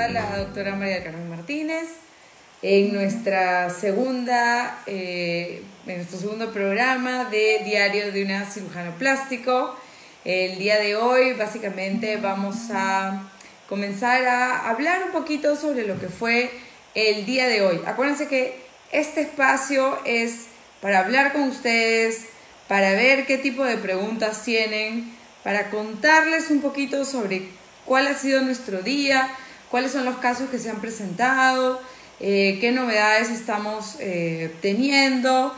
a la doctora María Carmen Martínez en nuestro segundo programa de Diario de una cirujano plástico. El día de hoy básicamente vamos a comenzar a hablar un poquito sobre lo que fue el día de hoy. Acuérdense que este espacio es para hablar con ustedes, para ver qué tipo de preguntas tienen, para contarles un poquito sobre cuál ha sido nuestro día, cuáles son los casos que se han presentado, qué novedades estamos teniendo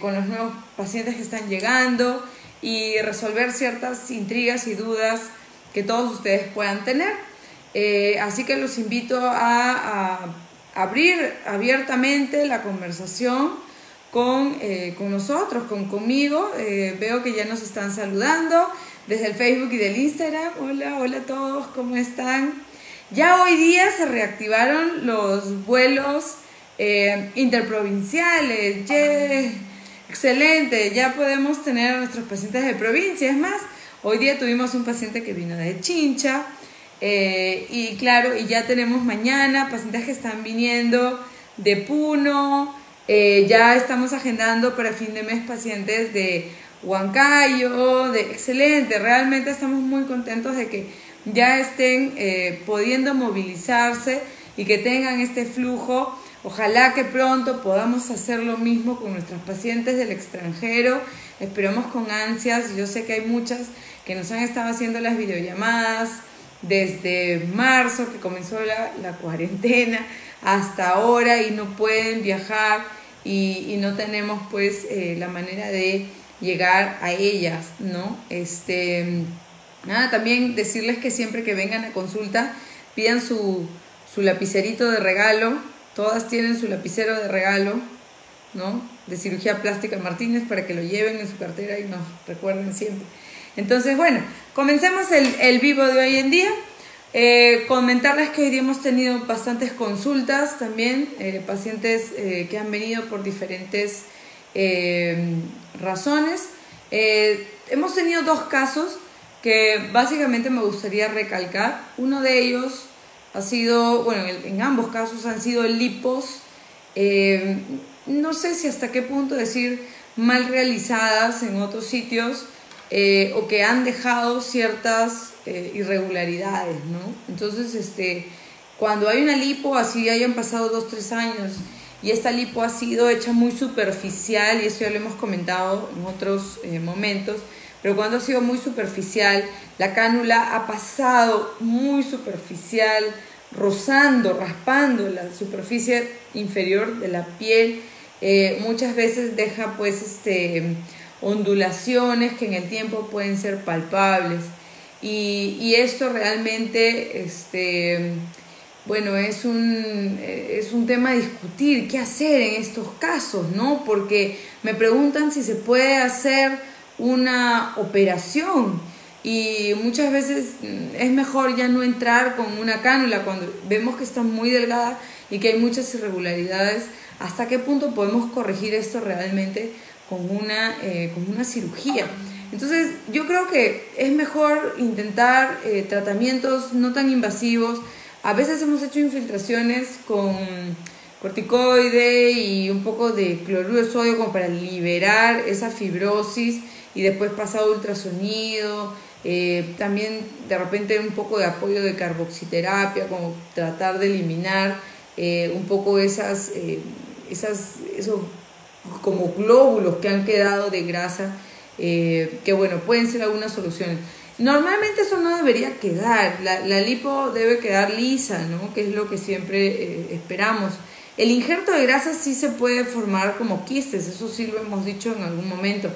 con los nuevos pacientes que están llegando y resolver ciertas intrigas y dudas que todos ustedes puedan tener. Así que los invito a abrir abiertamente la conversación con nosotros, conmigo. Veo que ya nos están saludando desde el Facebook y del Instagram. Hola, hola a todos, ¿cómo están? Ya hoy día se reactivaron los vuelos interprovinciales. ¡Yeah! Excelente, ya podemos tener a nuestros pacientes de provincia. Es más, hoy día tuvimos un paciente que vino de Chincha y claro, y ya tenemos mañana pacientes que están viniendo de Puno. Ya estamos agendando para fin de mes pacientes de Huancayo, excelente. Realmente estamos muy contentos de que ya estén pudiendo movilizarse y que tengan este flujo. Ojalá que pronto podamos hacer lo mismo con nuestros pacientes del extranjero. Esperamos con ansias. Yo sé que hay muchas que nos han estado haciendo las videollamadas desde marzo, que comenzó la cuarentena, hasta ahora, y no pueden viajar. Y no tenemos pues la manera de llegar a ellas, ¿no? Nada, también decirles que siempre que vengan a consulta pidan su lapicerito de regalo. Todas tienen su lapicero de regalo, ¿no? De Cirugía Plástica Martínez, para que lo lleven en su cartera y nos recuerden siempre. Entonces, bueno, comencemos el vivo de hoy en día. Comentarles que hoy día hemos tenido bastantes consultas también, pacientes que han venido por diferentes razones. Hemos tenido dos casos que básicamente me gustaría recalcar. Uno de ellos ha sido, bueno, en ambos casos han sido lipos, no sé si hasta qué punto decir mal realizadas en otros sitios, o que han dejado ciertas irregularidades, ¿no? Entonces, cuando hay una lipo, así hayan pasado 2 o 3 años, y esta lipo ha sido hecha muy superficial, y eso ya lo hemos comentado en otros momentos, pero cuando ha sido muy superficial, la cánula ha pasado muy superficial, rozando, raspando la superficie inferior de la piel, muchas veces deja pues ondulaciones que en el tiempo pueden ser palpables, y esto realmente bueno, es un tema a discutir qué hacer en estos casos, ¿no? Porque me preguntan si se puede hacer una operación, y muchas veces es mejor ya no entrar con una cánula cuando vemos que está muy delgada y que hay muchas irregularidades. ¿Hasta qué punto podemos corregir esto realmente con una cirugía? Entonces yo creo que es mejor intentar tratamientos no tan invasivos. A veces hemos hecho infiltraciones con corticoide y un poco de cloruro de sodio como para liberar esa fibrosis, y después pasado ultrasonido, también de repente un poco de apoyo de carboxiterapia, como tratar de eliminar un poco esos como glóbulos que han quedado de grasa, que bueno, pueden ser algunas soluciones. Normalmente eso no debería quedar, la lipo debe quedar lisa, ¿no? Que es lo que siempre esperamos. El injerto de grasa sí se puede formar como quistes, eso sí lo hemos dicho en algún momento,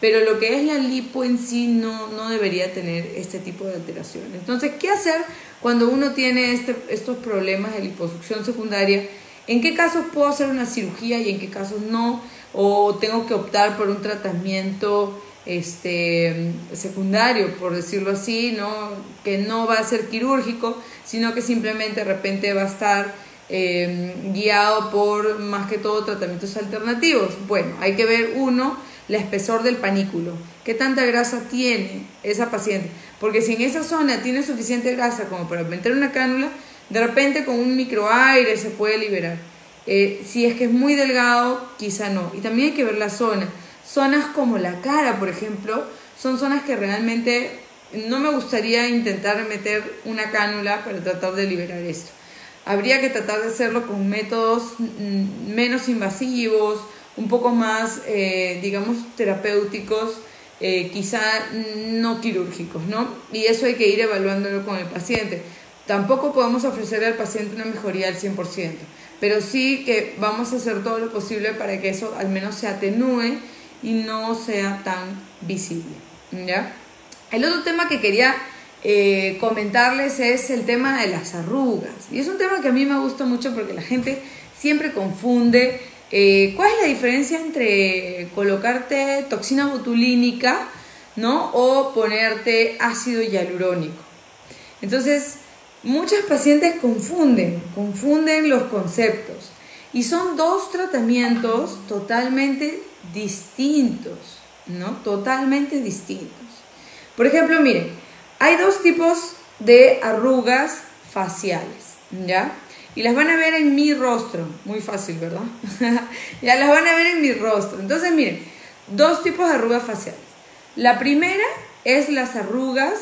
pero lo que es la lipo en sí no debería tener este tipo de alteraciones. Entonces, ¿qué hacer cuando uno tiene estos problemas de liposucción secundaria? ¿En qué casos puedo hacer una cirugía y en qué casos no? ¿O tengo que optar por un tratamiento secundario, por decirlo así, ¿no? Que no va a ser quirúrgico, sino que simplemente de repente va a estar guiado por, más que todo, tratamientos alternativos? Bueno, hay que ver, uno, el espesor del panículo. ¿Qué tanta grasa tiene esa paciente? Porque si en esa zona tiene suficiente grasa como para meter una cánula, De repente con un microaire se puede liberar. Si es que es muy delgado, quizá no. Y también hay que ver la zona. Zonas como la cara, por ejemplo, son zonas que realmente no me gustaría intentar meter una cánula para tratar de liberar esto. Habría que tratar de hacerlo con métodos menos invasivos, un poco más, digamos, terapéuticos, quizá no quirúrgicos, ¿no? Y eso hay que ir evaluándolo con el paciente. Tampoco podemos ofrecerle al paciente una mejoría al 100%, pero sí que vamos a hacer todo lo posible para que eso al menos se atenúe y no sea tan visible, ¿ya? El otro tema que quería comentarles es el tema de las arrugas. Y es un tema que a mí me gusta mucho porque la gente siempre confunde. ¿Cuál es la diferencia entre colocarte toxina botulínica, ¿no?, o ponerte ácido hialurónico? Entonces, muchas pacientes confunden los conceptos. Y son dos tratamientos totalmente distintos, ¿no? Totalmente distintos. Por ejemplo, miren, hay dos tipos de arrugas faciales, ¿ya? Y las van a ver en mi rostro. Muy fácil, ¿verdad? Ya las van a ver en mi rostro. Entonces, miren, dos tipos de arrugas faciales. La primera es las arrugas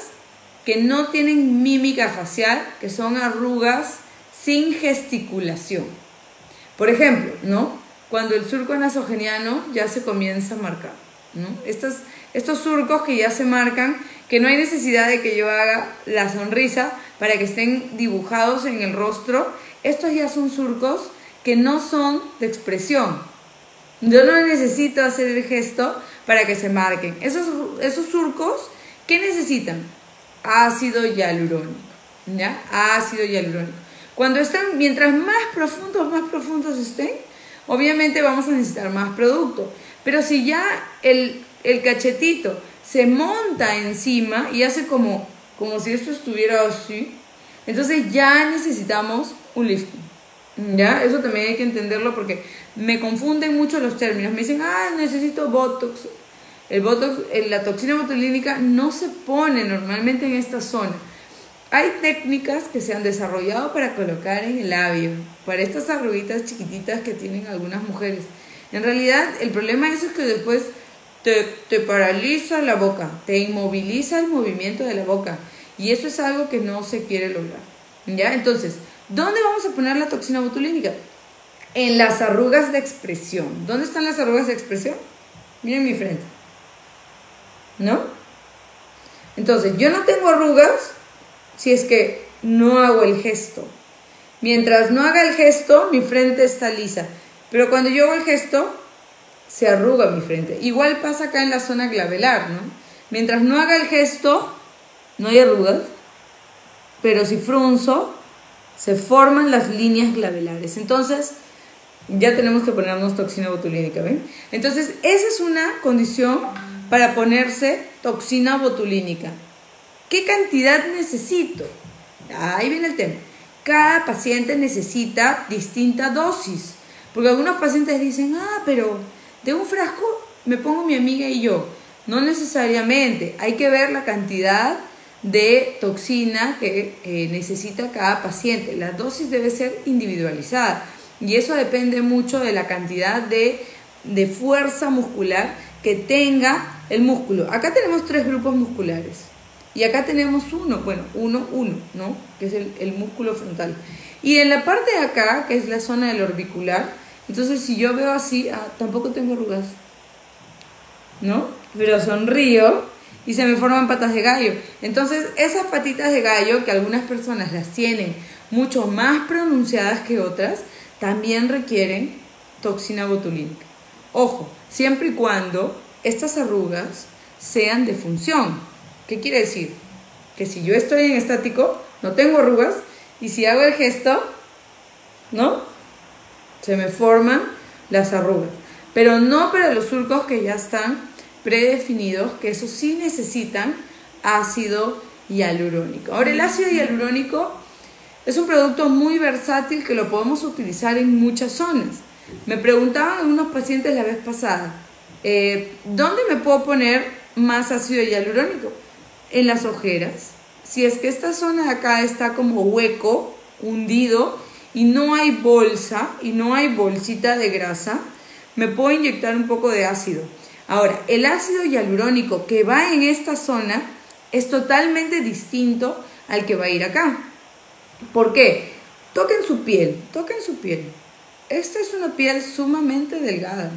que no tienen mímica facial, que son arrugas sin gesticulación. Por ejemplo, ¿no?, cuando el surco nasogeniano ya se comienza a marcar, ¿no? Estos surcos que ya se marcan, que no hay necesidad de que yo haga la sonrisa para que estén dibujados en el rostro. Estos ya son surcos que no son de expresión. Yo no necesito hacer el gesto para que se marquen. Esos surcos, ¿qué necesitan? Ácido hialurónico, ¿ya? Ácido hialurónico. Cuando están, mientras más profundos estén, obviamente vamos a necesitar más producto. Pero si ya el cachetito se monta encima y hace como si esto estuviera así, entonces ya necesitamos un lifting, ¿ya? Eso también hay que entenderlo porque me confunden mucho los términos. Me dicen, ah, necesito Botox. El Botox, la toxina botulínica no se pone normalmente en esta zona. Hay técnicas que se han desarrollado para colocar en el labio, para estas arruguitas chiquititas que tienen algunas mujeres. En realidad, el problema de eso es que después te paraliza la boca, te inmoviliza el movimiento de la boca. Y eso es algo que no se quiere lograr, ¿ya? Entonces, ¿dónde vamos a poner la toxina botulínica? En las arrugas de expresión. ¿Dónde están las arrugas de expresión? Miren mi frente, ¿no? Entonces, yo no tengo arrugas si es que no hago el gesto. Mientras no haga el gesto, mi frente está lisa. Pero cuando yo hago el gesto, se arruga mi frente. Igual pasa acá en la zona clavelar, ¿no? Mientras no haga el gesto, no hay arrugas. Pero si frunzo, se forman las líneas glavelares. Entonces, ya tenemos que ponernos toxina botulínica, ¿ven? Entonces, esa es una condición para ponerse toxina botulínica. ¿Qué cantidad necesito? Ahí viene el tema. Cada paciente necesita distinta dosis. Porque algunos pacientes dicen, ah, pero de un frasco me pongo mi amiga y yo. No necesariamente. Hay que ver la cantidad de toxina que necesita cada paciente. La dosis debe ser individualizada. Y eso depende mucho de la cantidad de fuerza muscular que tenga el músculo. Acá tenemos tres grupos musculares. Y acá tenemos uno, bueno, uno, ¿no? Que es el músculo frontal. Y en la parte de acá, que es la zona del orbicular, entonces si yo veo así, ah, tampoco tengo arrugas, ¿no? Pero sonrío y se me forman patas de gallo. Entonces, esas patitas de gallo, que algunas personas las tienen mucho más pronunciadas que otras, también requieren toxina botulínica. Ojo, siempre y cuando estas arrugas sean de función. ¿Qué quiere decir? Que si yo estoy en estático, no tengo arrugas, y si hago el gesto, ¿no?, se me forman las arrugas. Pero no para los surcos que ya están predefinidos, que eso sí necesitan ácido hialurónico. Ahora, el ácido hialurónico es un producto muy versátil que lo podemos utilizar en muchas zonas. Me preguntaban algunos pacientes la vez pasada, ¿dónde me puedo poner más ácido hialurónico? En las ojeras. Si es que esta zona de acá está como hueco, hundido y no hay bolsa y no hay bolsita de grasa, me puedo inyectar un poco de ácido. Ahora, el ácido hialurónico que va en esta zona es totalmente distinto al que va a ir acá. ¿Por qué? Toquen su piel, toquen su piel. Esta es una piel sumamente delgada.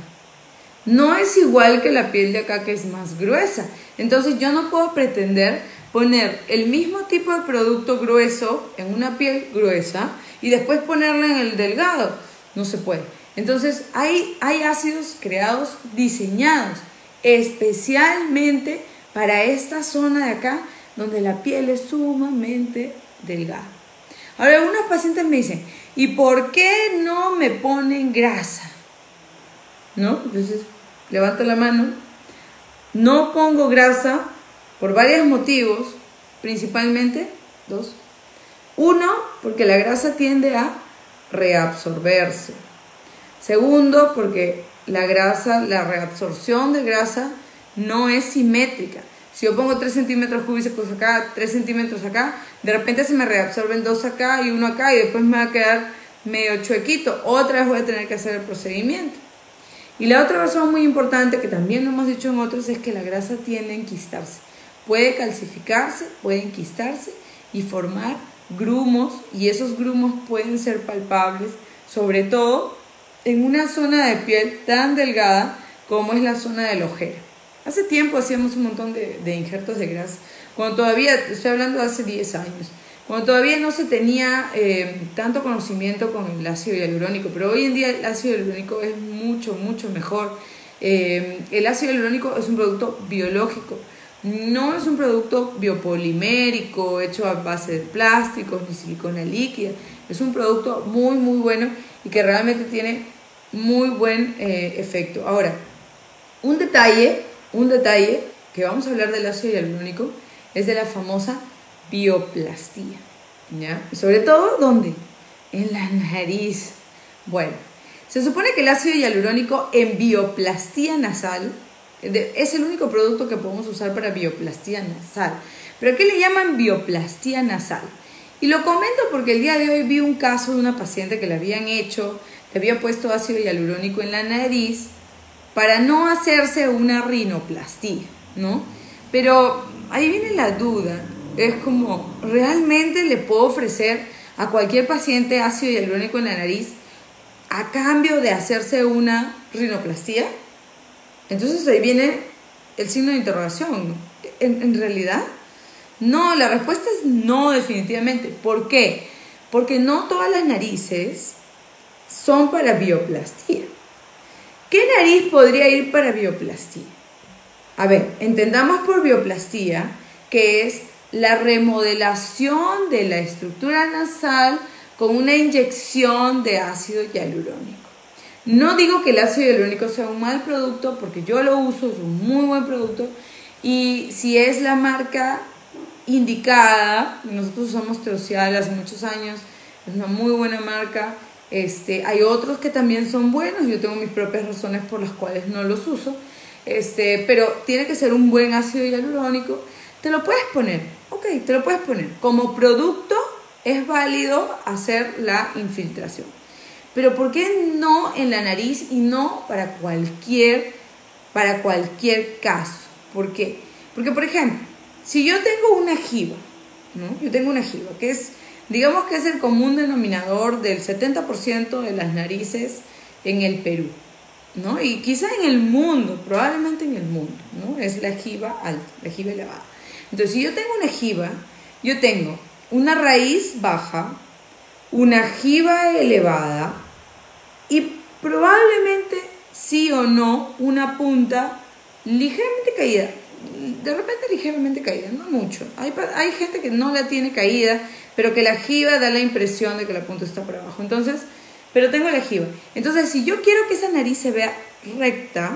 No es igual que la piel de acá, que es más gruesa. Entonces yo no puedo pretender poner el mismo tipo de producto grueso en una piel gruesa y después ponerla en el delgado. No se puede. Entonces hay ácidos creados, diseñados especialmente para esta zona de acá, donde la piel es sumamente delgada. Ahora, algunos pacientes me dicen, ¿y por qué no me ponen grasa? ¿No? Entonces, levanto la mano. No pongo grasa por varios motivos, principalmente dos. Uno, porque la grasa tiende a reabsorberse. Segundo, porque la grasa, la reabsorción de grasa no es simétrica. Si yo pongo 3 centímetros cúbicos acá, 3 centímetros acá, de repente se me reabsorben 2 acá y 1 acá, y después me va a quedar medio chuequito. Otra vez voy a tener que hacer el procedimiento. Y la otra razón muy importante, que también lo hemos dicho en otros, es que la grasa tiende a enquistarse. Puede calcificarse, puede enquistarse y formar grumos, y esos grumos pueden ser palpables, sobre todo en una zona de piel tan delgada como es la zona de la ojera. Hace tiempo hacíamos un montón de injertos de grasa, cuando todavía, estoy hablando de hace 10 años, cuando todavía no se tenía tanto conocimiento con el ácido hialurónico, pero hoy en día el ácido hialurónico es mucho, mucho mejor. El ácido hialurónico es un producto biológico, no es un producto biopolimérico hecho a base de plásticos ni silicona líquida, es un producto muy, muy bueno y que realmente tiene muy buen efecto. Ahora, un detalle que vamos a hablar del ácido hialurónico es de la famosa bioplastía, ¿ya? Sobre todo, ¿dónde? En la nariz. Bueno, se supone que el ácido hialurónico en bioplastía nasal es el único producto que podemos usar para bioplastía nasal. ¿Pero qué le llaman bioplastía nasal? Y lo comento porque el día de hoy vi un caso de una paciente que le habían hecho, le había puesto ácido hialurónico en la nariz para no hacerse una rinoplastia, ¿no? Pero ahí viene la duda. Es como, ¿realmente le puedo ofrecer a cualquier paciente ácido hialurónico en la nariz a cambio de hacerse una rinoplastia? Entonces ahí viene el signo de interrogación. ¿En realidad? No, la respuesta es no, definitivamente. ¿Por qué? Porque no todas las narices son para bioplastia. ¿Qué nariz podría ir para bioplastía? A ver, entendamos por bioplastía que es la remodelación de la estructura nasal con una inyección de ácido hialurónico. No digo que el ácido hialurónico sea un mal producto, porque yo lo uso, es un muy buen producto, y si es la marca indicada, nosotros usamos Trocial hace muchos años, es una muy buena marca. Hay otros que también son buenos, yo tengo mis propias razones por las cuales no los uso, pero tiene que ser un buen ácido hialurónico. Te lo puedes poner, ok, te lo puedes poner. Como producto es válido hacer la infiltración. Pero ¿por qué no en la nariz y no para cualquier caso? ¿Por qué? Porque, por ejemplo, si yo tengo una jiba, ¿no? Yo tengo una jiba que es, digamos que es el común denominador del 70% de las narices en el Perú, ¿no? Y quizá en el mundo, probablemente en el mundo, ¿no? Es la jiba alta, la jiba elevada. Entonces, si yo tengo una jiba, yo tengo una raíz baja, una jiba elevada y probablemente, sí o no, una punta ligeramente caída. De repente ligeramente caída, no mucho. Hay gente que no la tiene caída, pero que la jiba da la impresión de que la punta está por abajo. Entonces, pero tengo la jiba. Entonces, si yo quiero que esa nariz se vea recta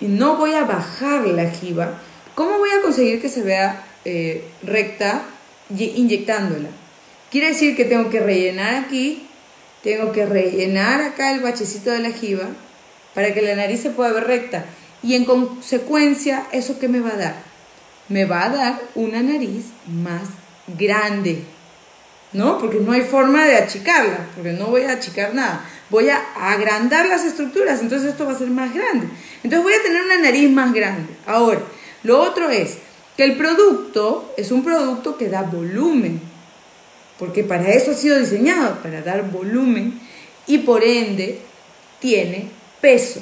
y no voy a bajar la jiba, ¿cómo voy a conseguir que se vea recta inyectándola? Quiere decir que tengo que rellenar aquí, tengo que rellenar acá el bachecito de la jiba para que la nariz se pueda ver recta. Y en consecuencia, ¿eso qué me va a dar? Me va a dar una nariz más grande. ¿no? Porque no hay forma de achicarla, porque no voy a achicar nada. Voy a agrandar las estructuras, entonces esto va a ser más grande. Entonces voy a tener una nariz más grande. Ahora, lo otro es que el producto es un producto que da volumen, porque para eso ha sido diseñado, para dar volumen, y por ende tiene peso.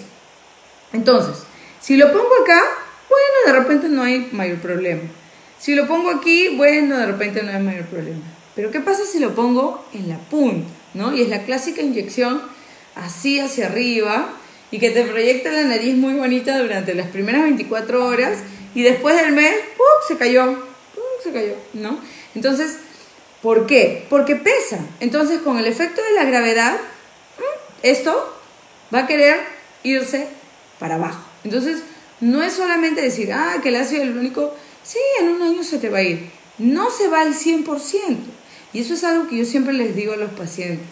Entonces, si lo pongo acá, bueno, de repente no hay mayor problema. Si lo pongo aquí, bueno, de repente no hay mayor problema. Pero ¿qué pasa si lo pongo en la punta, ¿no? Y es la clásica inyección así hacia arriba y que te proyecta la nariz muy bonita durante las primeras 24 horas y después del mes, ¡pum!, se cayó, ¡pum!, se cayó, ¿no? Entonces, ¿por qué? Porque pesa. Entonces, con el efecto de la gravedad, esto va a querer irse para abajo. Entonces, no es solamente decir, ah, que el ácido hialurónico, sí, en un año se te va a ir. No se va al 100%. Y eso es algo que yo siempre les digo a los pacientes.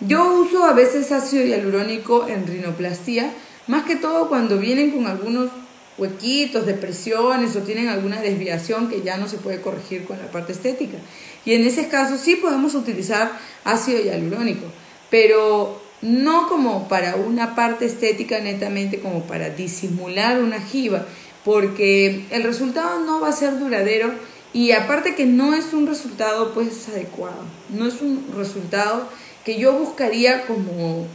Yo uso a veces ácido hialurónico en rinoplastia, más que todo cuando vienen con algunos huequitos, depresiones o tienen alguna desviación que ya no se puede corregir con la parte estética. Y en ese caso sí podemos utilizar ácido hialurónico, pero no como para una parte estética netamente, como para disimular una jiba, porque el resultado no va a ser duradero y aparte que no es un resultado pues adecuado, no es un resultado que yo buscaría como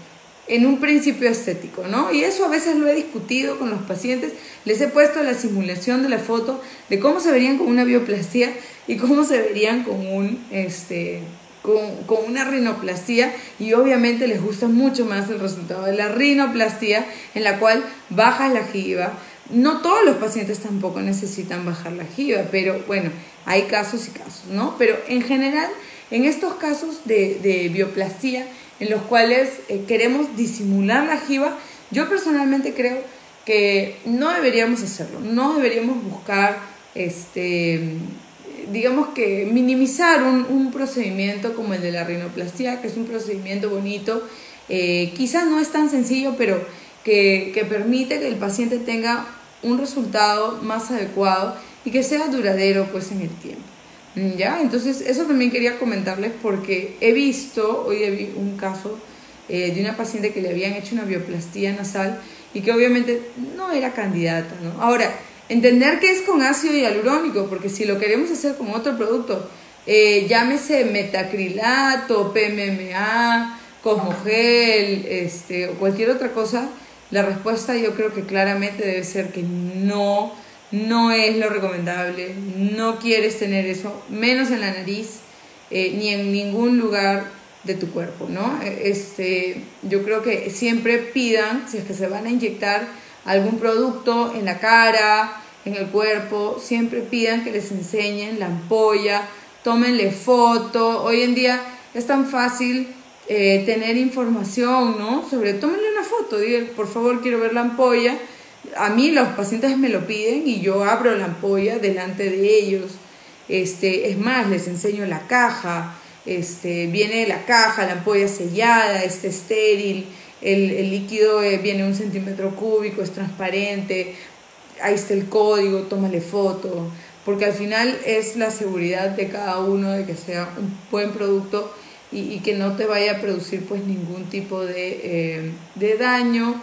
en un principio estético, ¿no? Y eso a veces lo he discutido con los pacientes, les he puesto la simulación de la foto de cómo se verían con una bioplastía y cómo se verían con un con una rinoplastia, y obviamente les gusta mucho más el resultado de la rinoplastia, en la cual bajas la jiba. No todos los pacientes tampoco necesitan bajar la jiba, pero bueno, hay casos y casos, ¿no? Pero en general, en estos casos de bioplastía, en los cuales queremos disimular la jiba, yo personalmente creo que no deberíamos hacerlo, no deberíamos buscar, digamos que minimizar un procedimiento como el de la rinoplastia, que es un procedimiento bonito, quizás no es tan sencillo, pero que permite que el paciente tenga un resultado más adecuado y que sea duradero pues en el tiempo. ¿Ya? Entonces eso también quería comentarles, porque he visto, hoy vi un caso de una paciente que le habían hecho una bioplastía nasal y que obviamente no era candidata, ¿no? Ahora, entender que es con ácido hialurónico, porque si lo queremos hacer con otro producto, llámese metacrilato, PMMA, cosmogel, o cualquier otra cosa, la respuesta yo creo que claramente debe ser que no es lo recomendable, no quieres tener eso, menos en la nariz, ni en ningún lugar de tu cuerpo, ¿no? Yo creo que siempre pidan, si es que se van a inyectar algún producto en la cara, en el cuerpo, siempre pidan que les enseñen la ampolla, tómenle foto. Hoy en día es tan fácil tener información, ¿no? Sobre, tómenle una foto, digan, por favor, quiero ver la ampolla. A mí los pacientes me lo piden y yo abro la ampolla delante de ellos. Es más, les enseño la caja. Viene la caja, la ampolla sellada, es estéril, el líquido viene 1 cm3, es transparente, ahí está el código, tómale foto. Porque al final es la seguridad de cada uno de que sea un buen producto y que no te vaya a producir pues ningún tipo de daño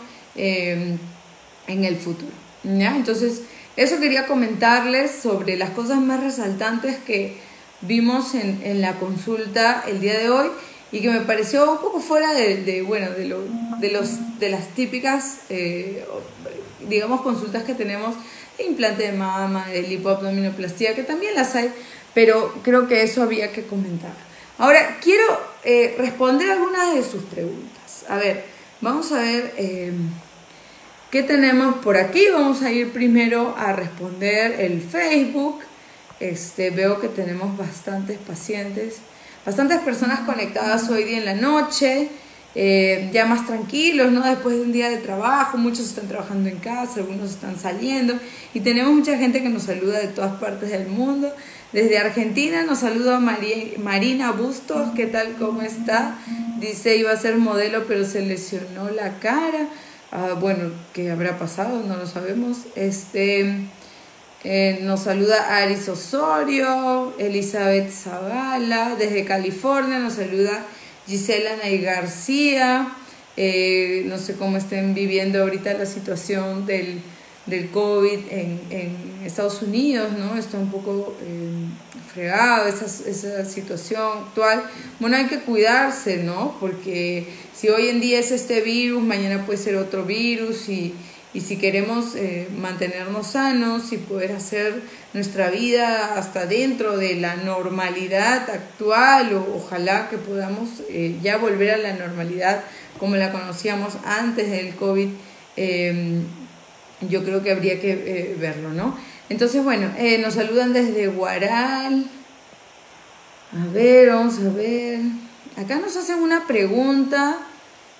en el futuro, ¿ya? Entonces, eso quería comentarles sobre las cosas más resaltantes que vimos en la consulta el día de hoy y que me pareció un poco fuera de las típicas, digamos, consultas que tenemos de implante de mama, de lipoabdominoplastia, que también las hay, pero creo que eso había que comentar. Ahora, quiero responder algunas de sus preguntas. A ver, vamos a ver... ¿Qué tenemos por aquí? Vamos a ir primero a responder el Facebook. Veo que tenemos bastantes pacientes, bastantes personas conectadas hoy día en la noche, ya más tranquilos, ¿no? Después de un día de trabajo, muchos están trabajando en casa, algunos están saliendo, y tenemos mucha gente que nos saluda de todas partes del mundo. Desde Argentina nos saluda Marina Bustos. ¿Qué tal? ¿Cómo está? Dice, iba a ser modelo, pero se lesionó la cara. Bueno, ¿qué habrá pasado? No lo sabemos. Nos saluda Aris Osorio, Elizabeth Zavala, desde California. Nos saluda Gisela Nay García. No sé cómo estén viviendo ahorita la situación del COVID en Estados Unidos, ¿no? Está un poco fregado esa situación actual. Bueno, hay que cuidarse, ¿no? Porque si hoy en día es este virus, mañana puede ser otro virus y si queremos mantenernos sanos y poder hacer nuestra vida hasta dentro de la normalidad actual, o ojalá que podamos ya volver a la normalidad como la conocíamos antes del COVID, yo creo que habría que verlo, ¿no? Entonces, bueno, nos saludan desde Huaral. A ver, vamos a ver. Acá nos hacen una pregunta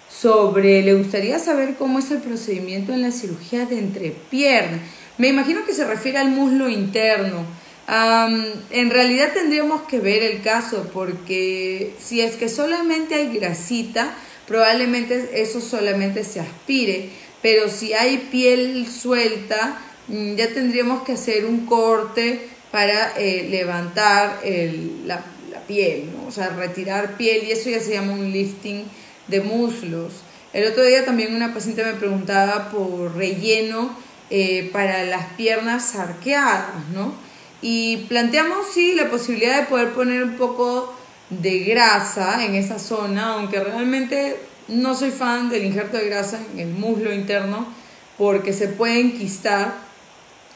sobre, le gustaría saber cómo es el procedimiento en la cirugía de entrepierna. Me imagino que se refiere al muslo interno. En realidad tendríamos que ver el caso, porque si es que solamente hay grasita, probablemente eso solamente se aspire. Pero si hay piel suelta, ya tendríamos que hacer un corte para levantar la piel, ¿no? O sea, retirar piel, y eso ya se llama un lifting de muslos. El otro día también una paciente me preguntaba por relleno para las piernas arqueadas, ¿no? Y planteamos, sí, la posibilidad de poder poner un poco de grasa en esa zona, aunque realmente no soy fan del injerto de grasa en el muslo interno, porque se pueden quistar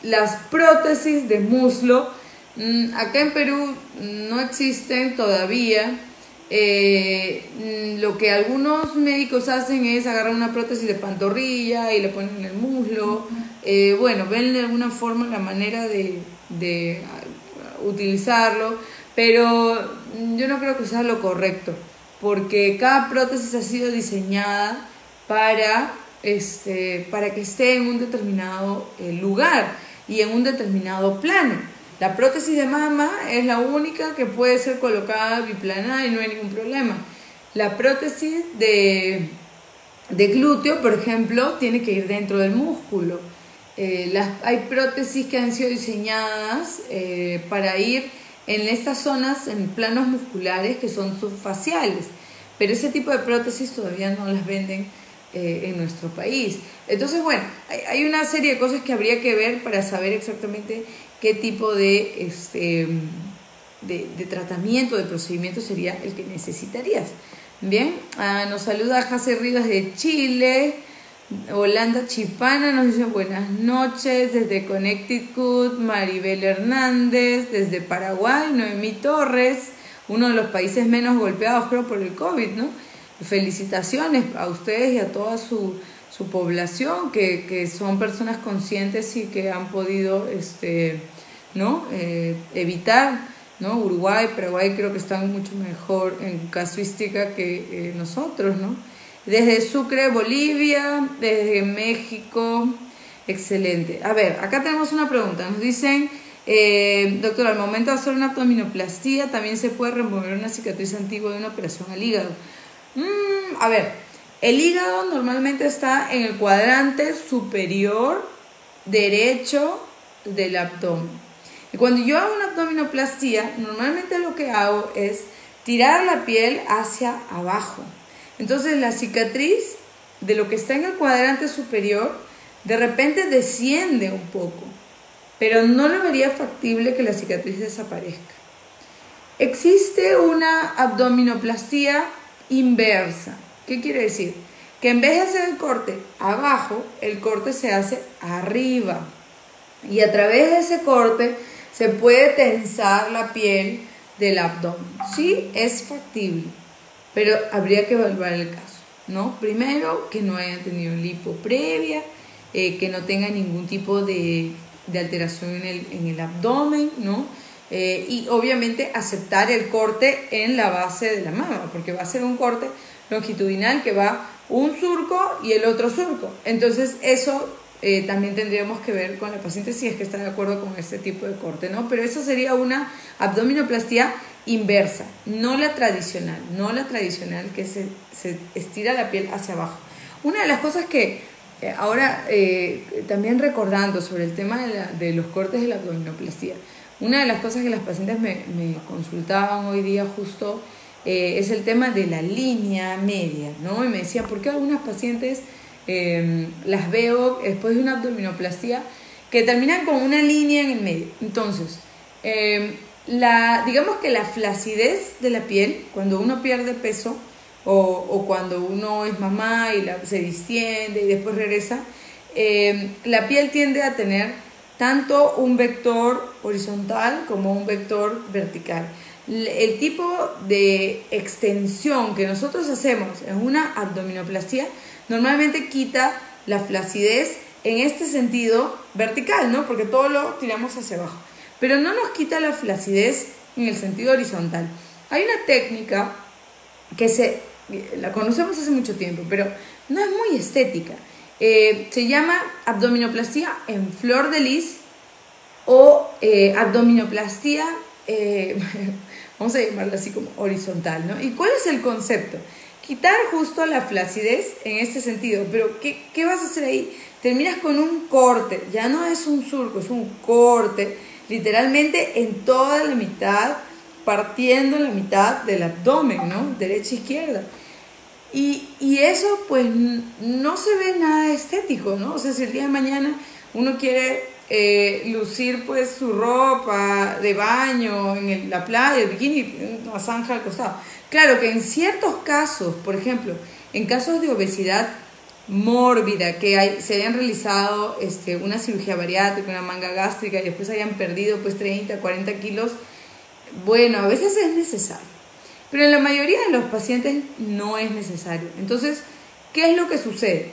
las prótesis de muslo. Acá en Perú no existen todavía. Lo que algunos médicos hacen es agarrar una prótesis de pantorrilla y la ponen en el muslo. Bueno, ven de alguna forma la manera de utilizarlo, pero yo no creo que sea lo correcto, porque cada prótesis ha sido diseñada para que esté en un determinado lugar y en un determinado plano. La prótesis de mama es la única que puede ser colocada biplana y no hay ningún problema. La prótesis de glúteo, por ejemplo, tiene que ir dentro del músculo. Hay prótesis que han sido diseñadas para ir en estas zonas, en planos musculares que son subfaciales, pero ese tipo de prótesis todavía no las venden en nuestro país. Entonces, bueno, hay una serie de cosas que habría que ver para saber exactamente qué tipo de tratamiento, de procedimiento sería el que necesitarías. Bien, nos saluda Jase Rivas de Chile. Holanda Chipana nos dice buenas noches desde Connecticut. Maribel Hernández desde Paraguay. Noemí Torres, uno de los países menos golpeados, creo, por el COVID, ¿no? Felicitaciones a ustedes y a toda su población, que son personas conscientes y que han podido evitar, ¿no? Uruguay, Paraguay creo que están mucho mejor en casuística que nosotros, ¿no? Desde Sucre, Bolivia, desde México, excelente. A ver, acá tenemos una pregunta. Nos dicen, doctor, al momento de hacer una abdominoplastia, ¿también se puede remover una cicatriz antigua de una operación al hígado? A ver, el hígado normalmente está en el cuadrante superior derecho del abdomen. Y cuando yo hago una abdominoplastia, normalmente lo que hago es tirar la piel hacia abajo. Entonces la cicatriz de lo que está en el cuadrante superior de repente desciende un poco, pero no lo vería factible que la cicatriz desaparezca. Existe una abdominoplastia inversa. ¿Qué quiere decir? Que en vez de hacer el corte abajo, el corte se hace arriba. Y a través de ese corte se puede tensar la piel del abdomen. Sí, es factible, pero habría que evaluar el caso, ¿no? Primero, que no hayan tenido lipo previa, que no tengan ningún tipo de alteración en el abdomen, ¿no? Y obviamente aceptar el corte en la base de la mama, porque va a ser un corte longitudinal que va un surco y el otro surco. Entonces eso también tendríamos que ver con la paciente si es que está de acuerdo con este tipo de corte, ¿no? Pero eso sería una abdominoplastia inversa, no la tradicional que se estira la piel hacia abajo. Una de las cosas que Ahora, también recordando sobre el tema de los cortes de la abdominoplastia, una de las cosas que las pacientes me consultaban hoy día justo es el tema de la línea media, ¿no? Y me decían, ¿por qué algunas pacientes las veo después de una abdominoplastia que terminan con una línea en el medio? Entonces, digamos que la flacidez de la piel, cuando uno pierde peso, o cuando uno es mamá y se distiende y después regresa, la piel tiende a tener tanto un vector horizontal como un vector vertical. El tipo de extensión que nosotros hacemos en una abdominoplastia normalmente quita la flacidez en este sentido vertical, ¿no? Porque todo lo tiramos hacia abajo, pero no nos quita la flacidez en el sentido horizontal. Hay una técnica que la conocemos hace mucho tiempo, pero no es muy estética. Se llama abdominoplastia en flor de lis o abdominoplastia, vamos a llamarla así como horizontal, ¿no? ¿Y cuál es el concepto? Quitar justo la flacidez en este sentido, pero ¿qué vas a hacer ahí? Terminas con un corte, ya no es un surco, es un corte, literalmente en toda la mitad, partiendo la mitad del abdomen, ¿no? Derecha e izquierda. Y eso, pues, no se ve nada estético, ¿no? O sea, si el día de mañana uno quiere lucir, pues, su ropa de baño en la playa, el bikini, una zanja al costado. Claro que en ciertos casos, por ejemplo, en casos de obesidad mórbida, que se hayan realizado una cirugía bariátrica, una manga gástrica, y después hayan perdido, pues, 30, 40 kilos, bueno, a veces es necesario, pero en la mayoría de los pacientes no es necesario. Entonces, ¿qué es lo que sucede?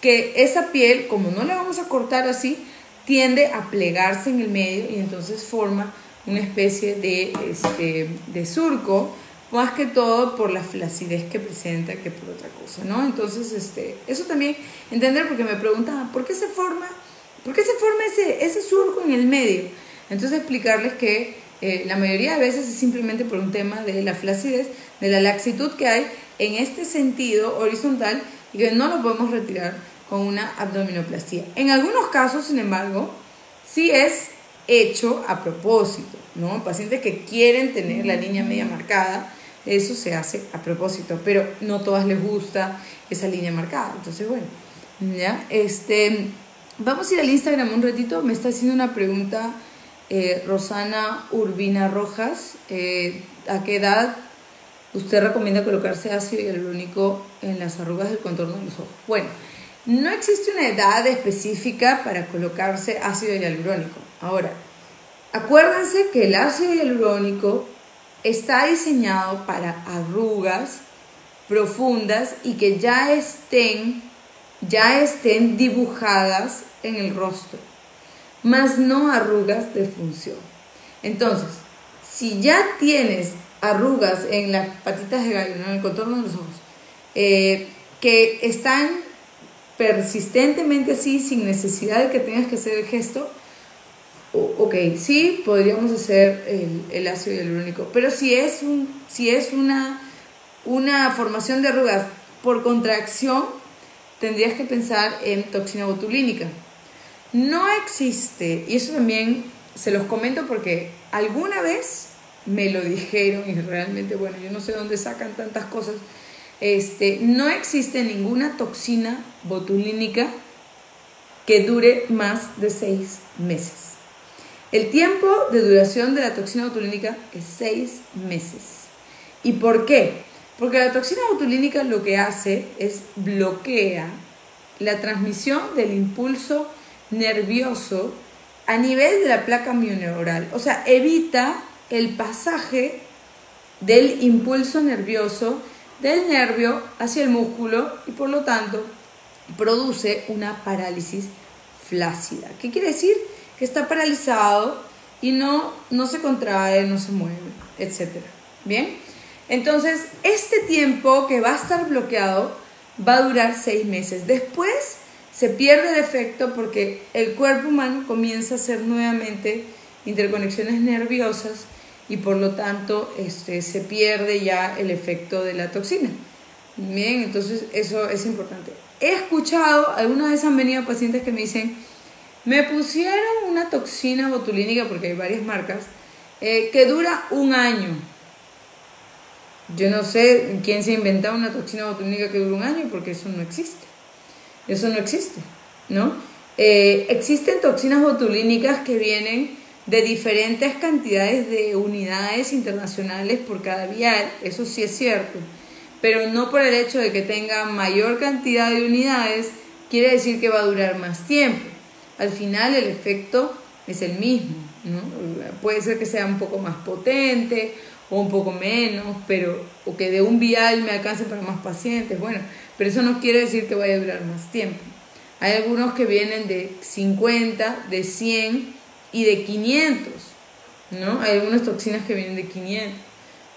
Que esa piel, como no la vamos a cortar así, tiende a plegarse en el medio y entonces forma una especie de surco, más que todo por la flacidez que presenta que por otra cosa, ¿no? Entonces, eso también entender, porque me preguntaban, ¿por qué se forma ese surco en el medio? Entonces, explicarles que la mayoría de veces es simplemente por un tema de la flacidez, de la laxitud que hay en este sentido horizontal y que no lo podemos retirar con una abdominoplastia. En algunos casos, sin embargo, sí es hecho a propósito, ¿no? Pacientes que quieren tener la línea media marcada, eso se hace a propósito, pero no todas les gusta esa línea marcada. Entonces, bueno, ¿ya? Vamos a ir al Instagram un ratito. Me está haciendo una pregunta Rosana Urbina Rojas, ¿a qué edad usted recomienda colocarse ácido hialurónico en las arrugas del contorno de los ojos? Bueno, no existe una edad específica para colocarse ácido hialurónico. Ahora, acuérdense que el ácido hialurónico está diseñado para arrugas profundas y que ya estén dibujadas en el rostro, más no arrugas de función. Entonces, si ya tienes arrugas en las patitas de gallo, ¿no?, en el contorno de los ojos, que están persistentemente así, sin necesidad de que tengas que hacer el gesto, ok, sí, podríamos hacer el ácido hialurónico, pero si es una formación de arrugas por contracción, tendrías que pensar en toxina botulínica. No existe, y eso también se los comento porque alguna vez me lo dijeron y realmente, bueno, yo no sé dónde sacan tantas cosas. No existe ninguna toxina botulínica que dure más de 6 meses. El tiempo de duración de la toxina botulínica es 6 meses. ¿Y por qué? Porque la toxina botulínica lo que hace es bloquea la transmisión del impulso nervioso a nivel de la placa mioneural, o sea, evita el pasaje del impulso nervioso del nervio hacia el músculo y por lo tanto produce una parálisis flácida. ¿Qué quiere decir? Que está paralizado y no se contrae, no se mueve, etc. ¿Bien? Entonces, este tiempo que va a estar bloqueado va a durar 6 meses. Después se pierde el efecto porque el cuerpo humano comienza a hacer nuevamente interconexiones nerviosas y por lo tanto se pierde ya el efecto de la toxina. Bien, entonces eso es importante. He escuchado, algunas veces han venido pacientes que me dicen, me pusieron una toxina botulínica, porque hay varias marcas, que dura un año. Yo no sé quién se ha inventado una toxina botulínica que dura un año, porque eso no existe. Eso no existe, ¿no? Existen toxinas botulínicas que vienen de diferentes cantidades de unidades internacionales por cada vial, eso sí es cierto, pero no por el hecho de que tenga mayor cantidad de unidades, quiere decir que va a durar más tiempo. Al final el efecto es el mismo, ¿no? Puede ser que sea un poco más potente o un poco menos, pero, o que de un vial me alcance para más pacientes, bueno, pero eso no quiere decir que vaya a durar más tiempo. Hay algunos que vienen de 50, de 100 y de 500, ¿no? Hay algunas toxinas que vienen de 500.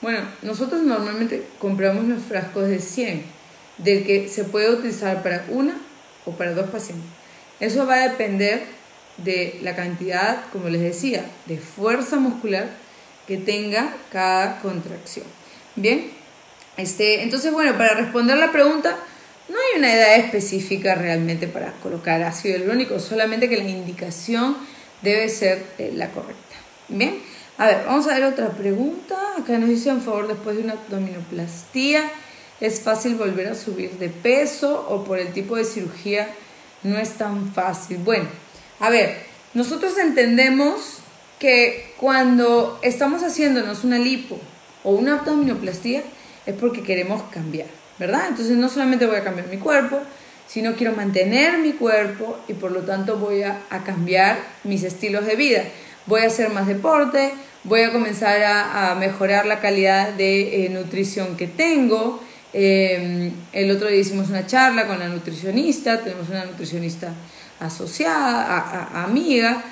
Bueno, nosotros normalmente compramos los frascos de 100, del que se puede utilizar para una o para dos pacientes. Eso va a depender de la cantidad, como les decía, de fuerza muscular que tenga cada contracción. Bien, entonces, bueno, para responder la pregunta, no hay una edad específica realmente para colocar ácido hialurónico, solamente que la indicación debe ser la correcta. Bien, a ver, vamos a ver otra pregunta. Acá nos dicen, por favor, después de una abdominoplastia, ¿es fácil volver a subir de peso o por el tipo de cirugía no es tan fácil? Bueno, a ver, nosotros entendemos que cuando estamos haciéndonos una lipo o una abdominoplastia es porque queremos cambiar, ¿verdad? Entonces no solamente voy a cambiar mi cuerpo, sino quiero mantener mi cuerpo y por lo tanto voy a cambiar mis estilos de vida. Voy a hacer más deporte, voy a comenzar a mejorar la calidad de nutrición que tengo. El otro día hicimos una charla con la nutricionista, tenemos una nutricionista asociada, amiga,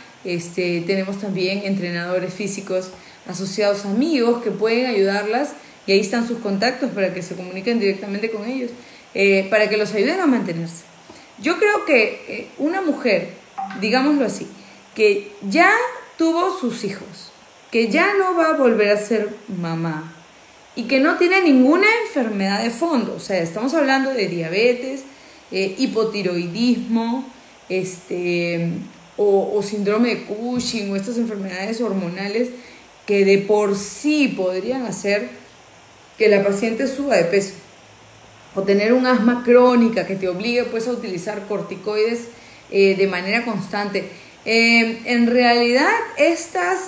tenemos también entrenadores físicos asociados amigos que pueden ayudarlas. Y ahí están sus contactos para que se comuniquen directamente con ellos, para que los ayuden a mantenerse. Yo creo que una mujer, digámoslo así, que ya tuvo sus hijos, que ya no va a volver a ser mamá y que no tiene ninguna enfermedad de fondo, o sea, estamos hablando de diabetes, hipotiroidismo, o síndrome de Cushing, o estas enfermedades hormonales que de por sí podrían hacer que la paciente suba de peso, o tener un asma crónica que te obligue pues a utilizar corticoides de manera constante. En realidad estas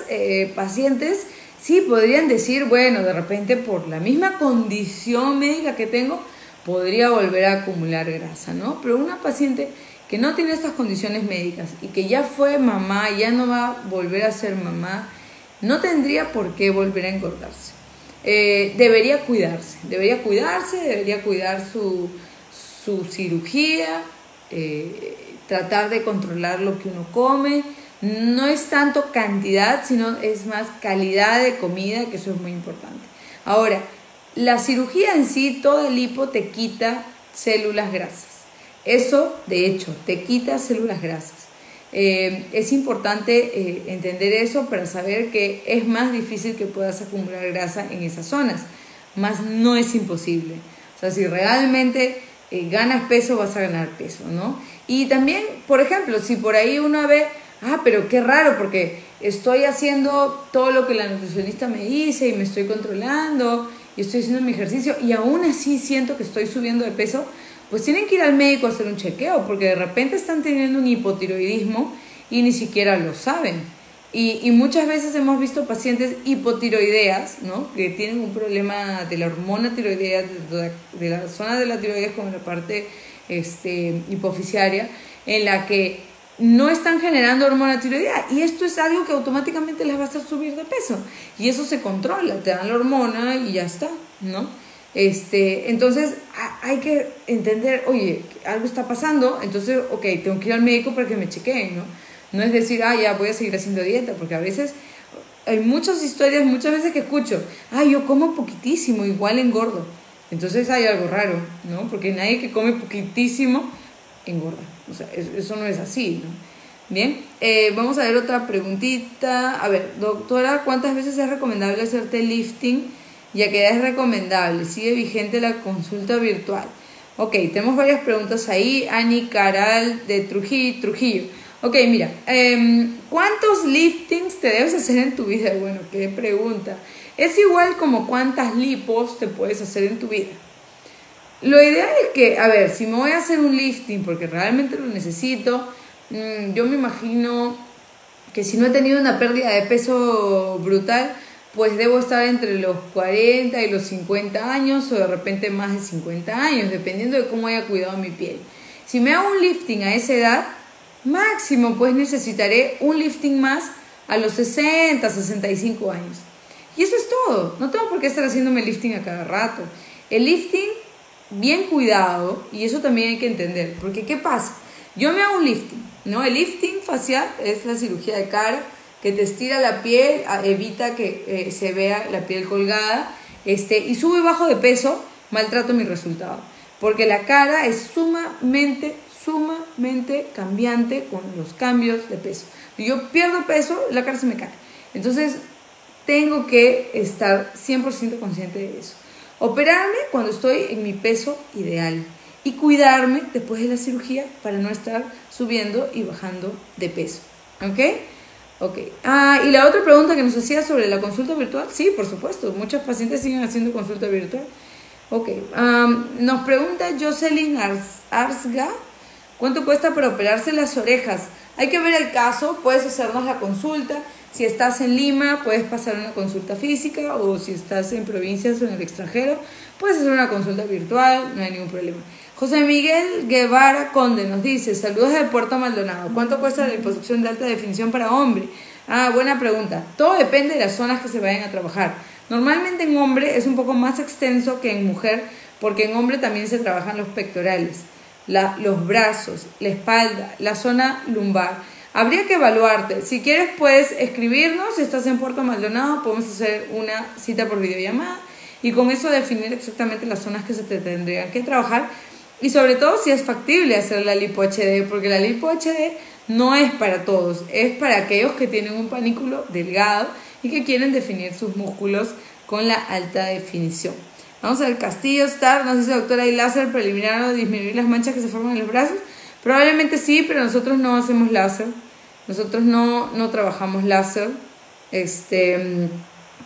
pacientes sí podrían decir, bueno, de repente por la misma condición médica que tengo podría volver a acumular grasa, ¿no? Pero una paciente que no tiene estas condiciones médicas y que ya fue mamá, ya no va a volver a ser mamá, no tendría por qué volver a engordarse. Debería cuidar su cirugía, tratar de controlar lo que uno come. No es tanto cantidad, sino es más calidad de comida, que eso es muy importante. Ahora, la cirugía en sí, toda lipo te quita células grasas. Eso, de hecho, te quita células grasas. Es importante entender eso para saber que es más difícil que puedas acumular grasa en esas zonas, mas no es imposible. O sea, si realmente ganas peso, vas a ganar peso, ¿no? Y también, por ejemplo, si por ahí uno ve, ah, pero qué raro, porque estoy haciendo todo lo que la nutricionista me dice y me estoy controlando y estoy haciendo mi ejercicio y aún así siento que estoy subiendo de peso, pues tienen que ir al médico a hacer un chequeo, porque de repente están teniendo un hipotiroidismo y ni siquiera lo saben. Y muchas veces hemos visto pacientes hipotiroideas, ¿no? Que tienen un problema de la hormona tiroidea, de la zona de la tiroides como la parte hipoficiaria, en la que no están generando hormona tiroidea. Y esto es algo que automáticamente les va a hacer subir de peso. Y eso se controla, te dan la hormona y ya está, ¿no? Entonces hay que entender, oye, algo está pasando, entonces, ok, tengo que ir al médico para que me chequeen, ¿no? No es decir, ah, ya voy a seguir haciendo dieta, porque a veces hay muchas historias, muchas veces que escucho, ah, yo como poquitísimo, igual engordo. Entonces hay algo raro, ¿no? Porque nadie que come poquitísimo engorda, o sea, eso no es así, ¿no? Bien, vamos a ver otra preguntita. A ver, doctora, ¿cuántas veces es recomendable hacerte lifting ya que es recomendable. Sigue vigente la consulta virtual. Ok, tenemos varias preguntas ahí. Ani Caral de Trujillo. Ok, mira, ¿cuántos liftings te debes hacer en tu vida? Bueno, qué pregunta. Es igual como cuántas lipos te puedes hacer en tu vida. Lo ideal es que, a ver, si me voy a hacer un lifting porque realmente lo necesito, yo me imagino que si no he tenido una pérdida de peso brutal, pues debo estar entre los 40 y los 50 años o de repente más de 50 años, dependiendo de cómo haya cuidado mi piel. Si me hago un lifting a esa edad, máximo pues necesitaré un lifting más a los 60, 65 años. Y eso es todo. No tengo por qué estar haciéndome lifting a cada rato. El lifting bien cuidado, y eso también hay que entender, porque ¿qué pasa? Yo me hago un lifting, ¿no? El lifting facial es la cirugía de cara que te estira la piel, evita que se vea la piel colgada, y subo y bajo de peso, maltrato mi resultado. Porque la cara es sumamente cambiante con los cambios de peso. Si yo pierdo peso, la cara se me cae. Entonces, tengo que estar 100% consciente de eso. Operarme cuando estoy en mi peso ideal. Y cuidarme después de la cirugía para no estar subiendo y bajando de peso. ¿Ok? Ok. Ah, y la otra pregunta que nos hacía sobre la consulta virtual. Sí, por supuesto. Muchas pacientes siguen haciendo consulta virtual. Ok. Nos pregunta Jocelyn Arzga. ¿Cuánto cuesta para operarse las orejas? Hay que ver el caso. Puedes hacernos la consulta. Si estás en Lima, puedes pasar una consulta física. O si estás en provincias o en el extranjero, puedes hacer una consulta virtual. No hay ningún problema. José Miguel Guevara Conde nos dice, saludos de Puerto Maldonado, ¿cuánto cuesta la liposucción de alta definición para hombre? Ah, buena pregunta. Todo depende de las zonas que se vayan a trabajar. Normalmente en hombre es un poco más extenso que en mujer, porque en hombre también se trabajan los pectorales, los brazos, la espalda, la zona lumbar. Habría que evaluarte. Si quieres puedes escribirnos, si estás en Puerto Maldonado podemos hacer una cita por videollamada y con eso definir exactamente las zonas que se te tendrían que trabajar. Y sobre todo si es factible hacer la lipo HD, porque la lipo HD no es para todos, es para aquellos que tienen un panículo delgado y que quieren definir sus músculos con la alta definición. Vamos a ver, Castillo Star nos dice, doctora, ¿hay láser preliminar o disminuir las manchas que se forman en los brazos? Probablemente sí, pero nosotros no hacemos láser, nosotros no trabajamos láser.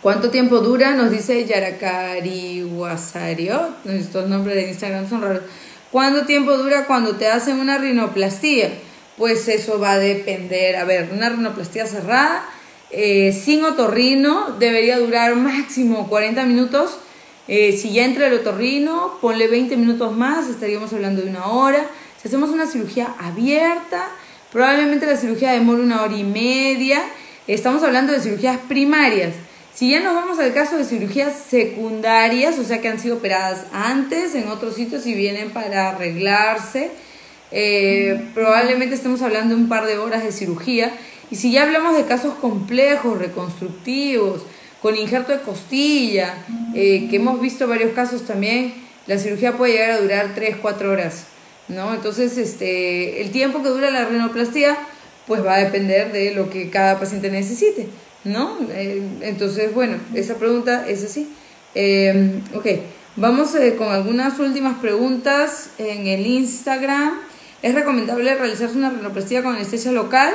¿Cuánto tiempo dura? Nos dice Yarakari Wasario, estos nombres de Instagram son raros. ¿Cuánto tiempo dura cuando te hacen una rinoplastia? Pues eso va a depender. A ver, una rinoplastia cerrada, sin otorrino, debería durar máximo 40 minutos. Si ya entra el otorrino, ponle 20 minutos más, estaríamos hablando de 1 hora. Si hacemos una cirugía abierta, probablemente la cirugía demore 1 hora y media. Estamos hablando de cirugías primarias. Si ya nos vamos al caso de cirugías secundarias, o sea que han sido operadas antes en otros sitios y vienen para arreglarse, probablemente estemos hablando de un par de horas de cirugía. Y si ya hablamos de casos complejos, reconstructivos, con injerto de costilla, que hemos visto varios casos también, la cirugía puede llegar a durar 3-4 horas, ¿no? Entonces, el tiempo que dura la rinoplastia pues va a depender de lo que cada paciente necesite, ¿no? Entonces, bueno, esa pregunta es así. Ok, vamos con algunas últimas preguntas en el Instagram. ¿Es recomendable realizarse una rinoplastia con anestesia local?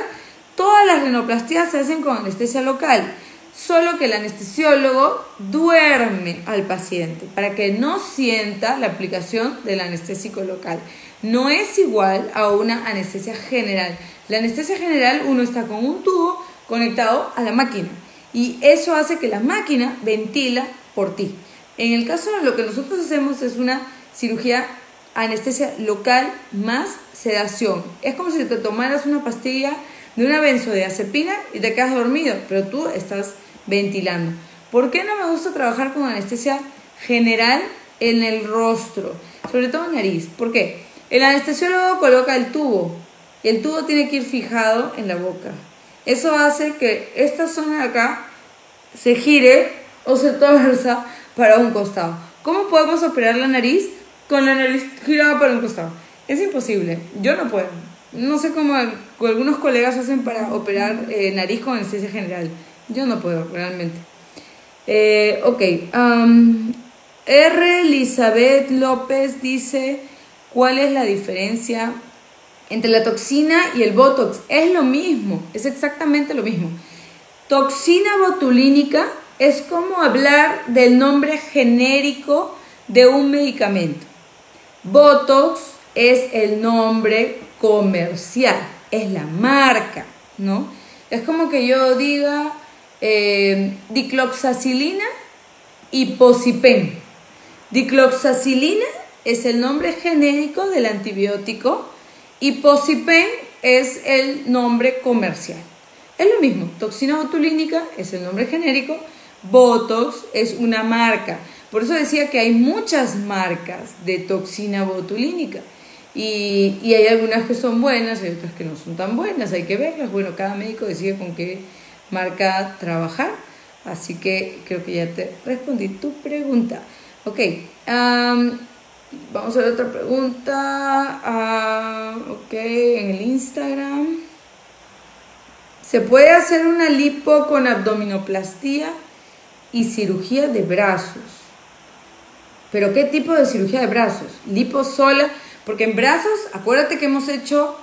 Todas las rinoplastías se hacen con anestesia local, solo que el anestesiólogo duerme al paciente para que no sienta la aplicación del anestésico local. No es igual a una anestesia general. La anestesia general, uno está con un tubo conectado a la máquina y eso hace que la máquina ventila por ti. En el caso de lo que nosotros hacemos es una cirugía anestesia local más sedación. Es como si te tomaras una pastilla de una benzodiazepina y te quedas dormido, pero tú estás ventilando. ¿Por qué no me gusta trabajar con anestesia general en el rostro? Sobre todo en nariz. ¿Por qué? El anestesiólogo coloca el tubo y el tubo tiene que ir fijado en la boca. Eso hace que esta zona de acá se gire o se torza para un costado. ¿Cómo podemos operar la nariz con la nariz girada para un costado? Es imposible. Yo no puedo. No sé cómo algunos colegas hacen para operar nariz con anestesia general. Yo no puedo realmente. R. Elizabeth López dice, ¿cuál es la diferencia entre la toxina y el Botox? Es lo mismo, es exactamente lo mismo. Toxina botulínica es como hablar del nombre genérico de un medicamento. Botox es el nombre comercial, es la marca, ¿no? Es como que yo diga dicloxacilina y Posipen. Dicloxacilina es el nombre genérico del antibiótico y Posipen es el nombre comercial. Es lo mismo, toxina botulínica es el nombre genérico, Botox es una marca. Por eso decía que hay muchas marcas de toxina botulínica y hay algunas que son buenas, hay otras que no son tan buenas, hay que verlas. Bueno, cada médico decide con qué marca trabajar, así que creo que ya te respondí tu pregunta. Ok, vamos a ver otra pregunta. Ok, en el Instagram. ¿Se puede hacer una lipo con abdominoplastia y cirugía de brazos? ¿Pero qué tipo de cirugía de brazos? ¿Lipo sola? Porque en brazos, acuérdate que hemos hecho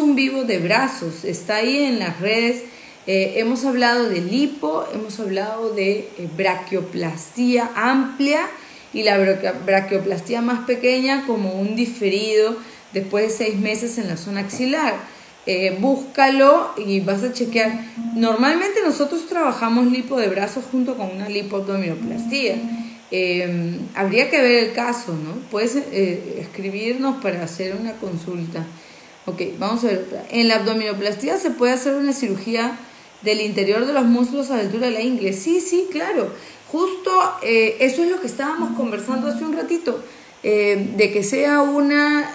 un vivo de brazos. Está ahí en las redes. Hemos hablado de lipo, hemos hablado de braquioplastia amplia y la braquioplastia más pequeña como un diferido después de 6 meses en la zona axilar. Búscalo y vas a chequear. Normalmente nosotros trabajamos lipo de brazos junto con una lipoabdominoplastia. Habría que ver el caso, ¿no? Puedes escribirnos para hacer una consulta. Ok, vamos a ver. En la abdominoplastia se puede hacer una cirugía del interior de los músculos a la altura de la ingle. Sí, sí, claro. Justo eso es lo que estábamos conversando hace un ratito, de que sea una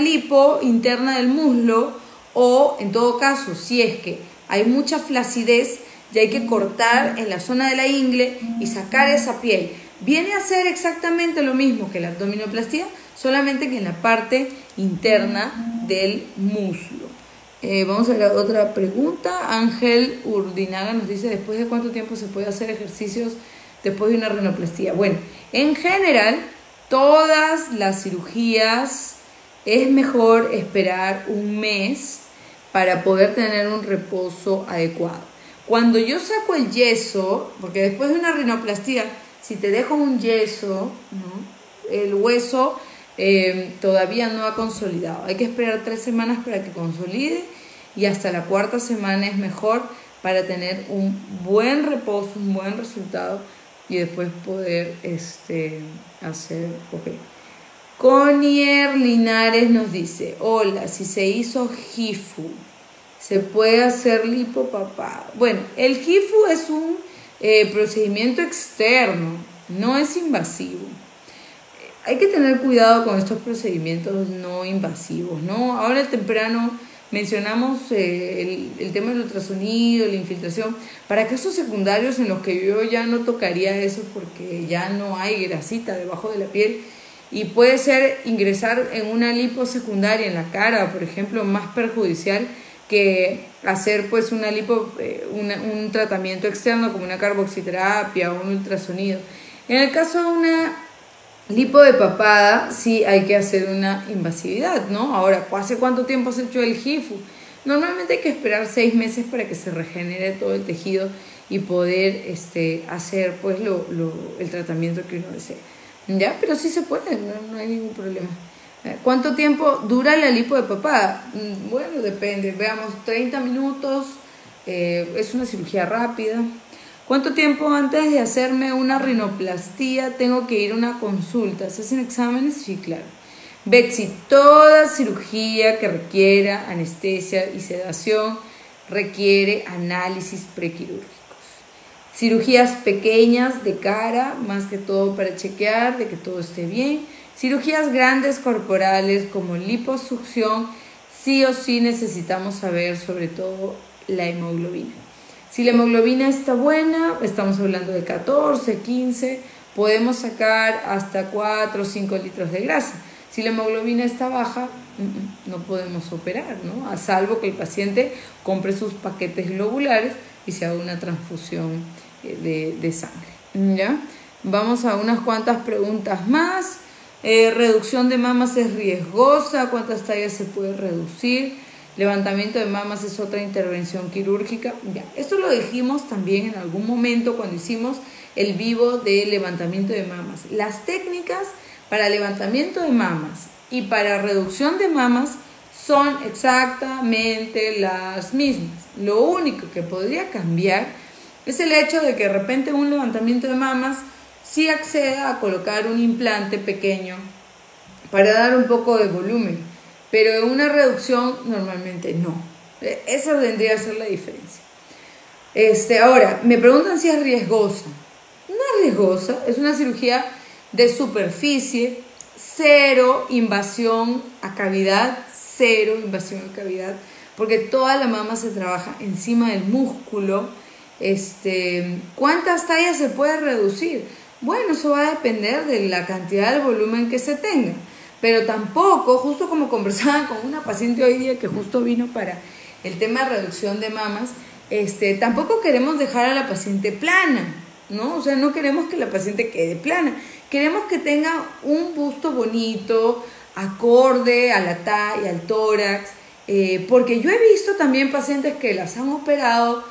lipo interna del muslo, o en todo caso, si es que hay mucha flacidez, ya hay que cortar en la zona de la ingle y sacar esa piel. Viene a ser exactamente lo mismo que la abdominoplastia, solamente que en la parte interna del muslo. Vamos a ver otra pregunta. Ángel Urdinaga nos dice, ¿después de cuánto tiempo se puede hacer ejercicios después de una rinoplastia? Bueno, en general, todas las cirugías es mejor esperar un mes para poder tener un reposo adecuado. Cuando yo saco el yeso, porque después de una rinoplastia, si te dejo un yeso, ¿no?, el hueso todavía no ha consolidado. Hay que esperar 3 semanas para que consolide y hasta la 4ª semana es mejor para tener un buen reposo, un buen resultado y después poder hacer... Okay. Conier Linares nos dice, hola, si se hizo HIFU, ¿se puede hacer lipo, papá? Bueno, el HIFU es un procedimiento externo, no es invasivo. Hay que tener cuidado con estos procedimientos no invasivos, ¿no? Ahora temprano mencionamos el tema del ultrasonido, la infiltración, para casos secundarios en los que yo ya no tocaría eso porque ya no hay grasita debajo de la piel. Y puede ser ingresar en una lipo secundaria en la cara, por ejemplo, más perjudicial que hacer pues una lipo, un tratamiento externo como una carboxiterapia o un ultrasonido. En el caso de una lipo de papada, sí hay que hacer una invasividad, ¿no? Ahora, ¿hace cuánto tiempo has hecho el HIFU? Normalmente hay que esperar 6 meses para que se regenere todo el tejido y poder hacer pues el tratamiento que uno desea. Ya, pero sí se puede, no hay ningún problema. ¿Cuánto tiempo dura la lipo de papada? Bueno, depende, veamos, 30 minutos, es una cirugía rápida. ¿Cuánto tiempo antes de hacerme una rinoplastia tengo que ir a una consulta? ¿Se hacen exámenes? Sí, claro. Betsy, toda cirugía que requiera anestesia y sedación requiere análisis prequirúrgico. Cirugías pequeñas de cara, más que todo para chequear de que todo esté bien. Cirugías grandes corporales como liposucción, sí o sí necesitamos saber sobre todo la hemoglobina. Si la hemoglobina está buena, estamos hablando de 14, 15, podemos sacar hasta 4 o 5 litros de grasa. Si la hemoglobina está baja, no podemos operar, ¿no? A salvo que el paciente compre sus paquetes globulares y se haga una transfusión de sangre. ¿Ya? Vamos a unas cuantas preguntas más. ¿Reducción de mamas es riesgosa? ¿Cuántas tallas se puede reducir? ¿Levantamiento de mamas es otra intervención quirúrgica? Ya, esto lo dijimos también en algún momento cuando hicimos el vivo de levantamiento de mamas. Las técnicas para levantamiento de mamas y para reducción de mamas son exactamente las mismas. Lo único que podría cambiar es el hecho de que de repente un levantamiento de mamas sí acceda a colocar un implante pequeño para dar un poco de volumen, pero una reducción normalmente no. Esa vendría a ser la diferencia. Ahora, me preguntan si es riesgosa. No es riesgosa, es una cirugía de superficie, cero invasión a cavidad, cero invasión a cavidad, porque toda la mama se trabaja encima del músculo. ¿Cuántas tallas se puede reducir? Bueno, eso va a depender de la cantidad de volumen que se tenga, pero tampoco, justo como conversaban con una paciente hoy día que justo vino para el tema de reducción de mamas, tampoco queremos dejar a la paciente plana, ¿no? O sea, no queremos que la paciente quede plana, queremos que tenga un busto bonito, acorde a la talla y al tórax, porque yo he visto también pacientes que las han operado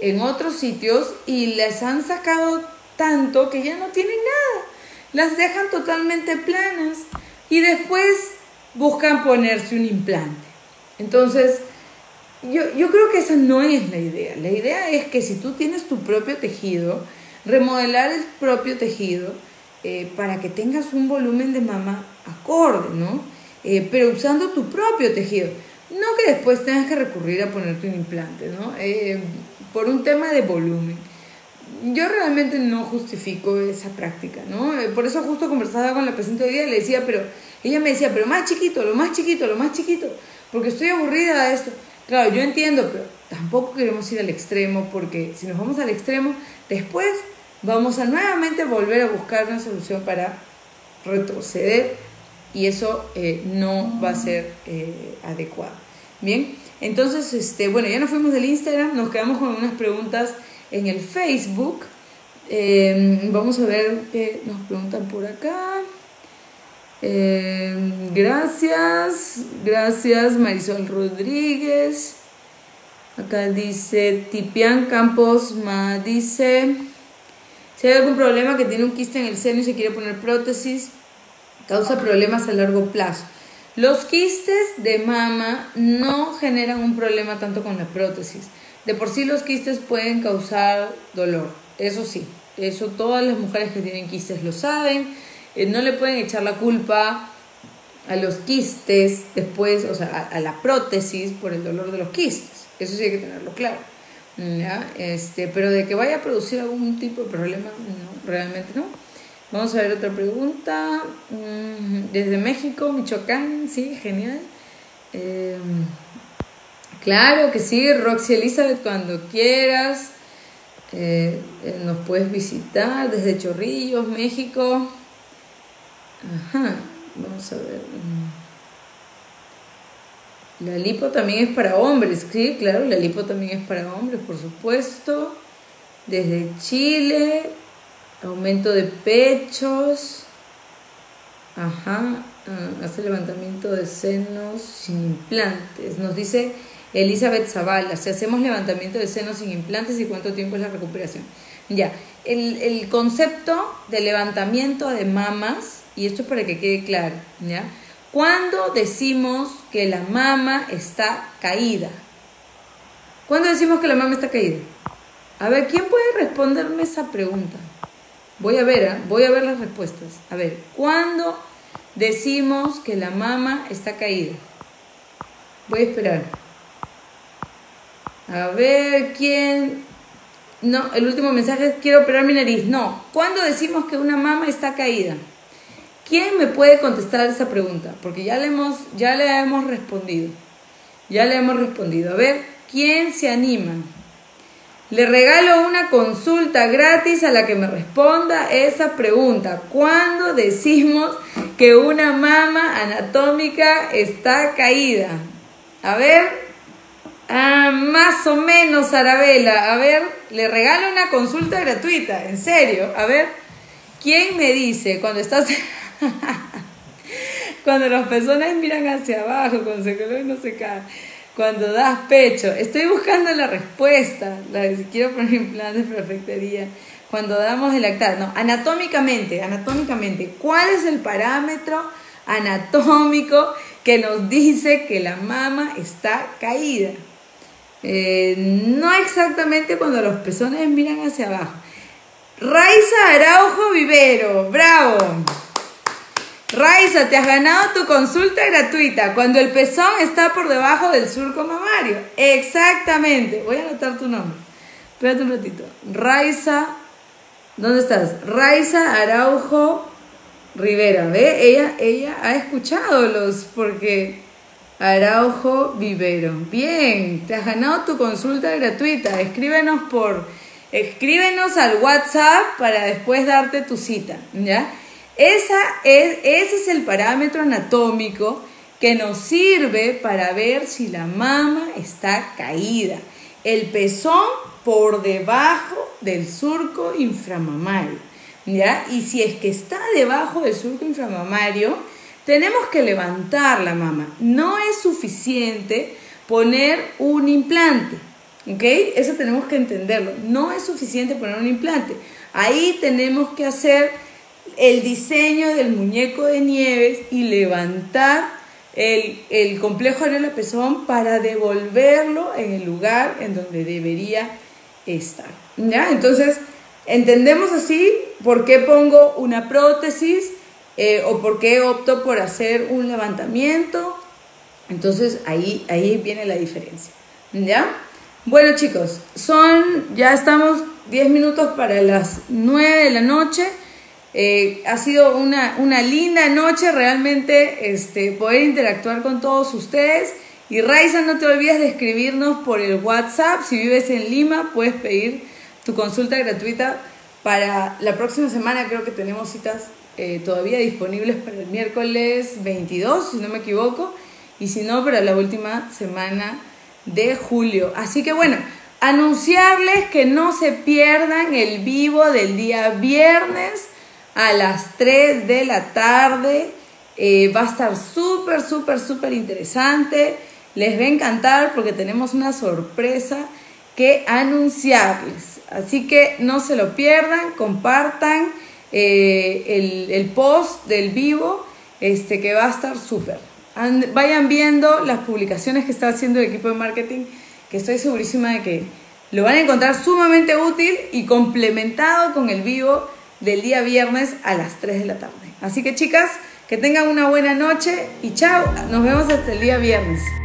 en otros sitios y les han sacado tanto que ya no tienen nada, las dejan totalmente planas y después buscan ponerse un implante. Entonces, yo creo que esa no es la idea. La idea es que si tú tienes tu propio tejido, remodelar el propio tejido para que tengas un volumen de mama acorde, ¿no? Pero usando tu propio tejido, no que después tengas que recurrir a ponerte un implante, ¿no? Por un tema de volumen. Yo realmente no justifico esa práctica, ¿no? Por eso justo conversaba con la paciente hoy día y le decía, pero ella me decía, pero más chiquito, lo más chiquito, lo más chiquito, porque estoy aburrida de esto. Claro, yo entiendo, pero tampoco queremos ir al extremo, porque si nos vamos al extremo, después vamos a nuevamente volver a buscar una solución para retroceder y eso no va a ser adecuado. Bien, entonces, bueno, ya nos fuimos del Instagram, nos quedamos con unas preguntas en el Facebook. Vamos a ver qué nos preguntan por acá. Gracias Marisol Rodríguez. Acá dice Tipián Campos, dice, si hay algún problema que tiene un quiste en el seno y se quiere poner prótesis, causa problemas a largo plazo. Los quistes de mama no generan un problema tanto con la prótesis. De por sí los quistes pueden causar dolor, eso sí, eso todas las mujeres que tienen quistes lo saben. No le pueden echar la culpa a los quistes después, o sea, a la prótesis por el dolor de los quistes, eso sí hay que tenerlo claro, ¿ya? Pero de que vaya a producir algún tipo de problema, no, realmente no. Vamos a ver otra pregunta, desde México, Michoacán, sí, genial. Claro que sí, Roxy Elizabeth, cuando quieras, nos puedes visitar desde Chorrillos, México. Ajá, vamos a ver. La lipo también es para hombres, sí, claro, la lipo también es para hombres, por supuesto. Desde Chile, aumento de pechos. Ajá, hace levantamiento de senos sin implantes, nos dice Elizabeth Zavala, si hacemos levantamiento de senos sin implantes y cuánto tiempo es la recuperación. Ya, el concepto de levantamiento de mamas, y esto es para que quede claro, ¿ya? ¿Cuándo decimos que la mama está caída? ¿Cuándo decimos que la mama está caída? A ver, ¿quién puede responderme esa pregunta? Voy a ver, ¿eh? Voy a ver las respuestas. A ver, ¿cuándo decimos que la mama está caída? Voy a esperar. A ver, ¿quién? No, el último mensaje es quiero operar mi nariz. No, ¿cuándo decimos que una mama está caída? ¿Quién me puede contestar esa pregunta? Porque ya le hemos respondido. Ya le hemos respondido. A ver, ¿quién se anima? Le regalo una consulta gratis a la que me responda esa pregunta. ¿Cuándo decimos que una mama anatómica está caída? A ver, Ah, más o menos, Arabela. A ver, le regalo una consulta gratuita, en serio. A ver, ¿quién me dice cuando estás... cuando las personas miran hacia abajo, cuando se colocan no se caen, cuando das pecho? Estoy buscando la respuesta, la que quiero poner en plan de perfectería. Cuando damos el lactar, no, anatómicamente, ¿cuál es el parámetro anatómico que nos dice que la mama está caída? No exactamente cuando los pezones miran hacia abajo. Raiza Araujo Vivero, bravo. Raiza, te has ganado tu consulta gratuita. Cuando el pezón está por debajo del surco mamario. Exactamente. Voy a anotar tu nombre. Espérate un ratito. Raiza, ¿dónde estás? Raiza Araujo Rivera. ¿Ve? Ella ha escuchado los... porque Araujo Vivero. Bien, te has ganado tu consulta gratuita. Escríbenos al WhatsApp para después darte tu cita, ¿ya? Ese es el parámetro anatómico que nos sirve para ver si la mama está caída. El pezón por debajo del surco inframamario, ¿ya? Y si es que está debajo del surco inframamario, tenemos que levantar la mama. No es suficiente poner un implante, ¿ok? Eso tenemos que entenderlo. No es suficiente poner un implante. Ahí tenemos que hacer... el diseño del muñeco de Nieves y levantar el complejo areolopezón para devolverlo en el lugar en donde debería estar, ¿ya? Entonces, entendemos así por qué pongo una prótesis o por qué opto por hacer un levantamiento. Entonces, ahí viene la diferencia, ¿ya? Bueno, chicos, ya estamos 10 minutos para las 9 de la noche. Ha sido una linda noche realmente poder interactuar con todos ustedes. Y Raiza, no te olvides de escribirnos por el WhatsApp. Si vives en Lima, puedes pedir tu consulta gratuita para la próxima semana. Creo que tenemos citas todavía disponibles para el miércoles 22, si no me equivoco, y si no, para la última semana de julio. Así que bueno, anunciarles que no se pierdan el vivo del día viernes a las 3 de la tarde. Va a estar súper interesante. Les va a encantar porque tenemos una sorpresa que anunciarles. Así que no se lo pierdan, compartan el post del vivo que va a estar súper. Vayan viendo las publicaciones que está haciendo el equipo de marketing, que estoy segurísima de que lo van a encontrar sumamente útil y complementado con el vivo del día viernes a las 3 de la tarde. Así que, chicas, que tengan una buena noche y chao, nos vemos hasta el día viernes.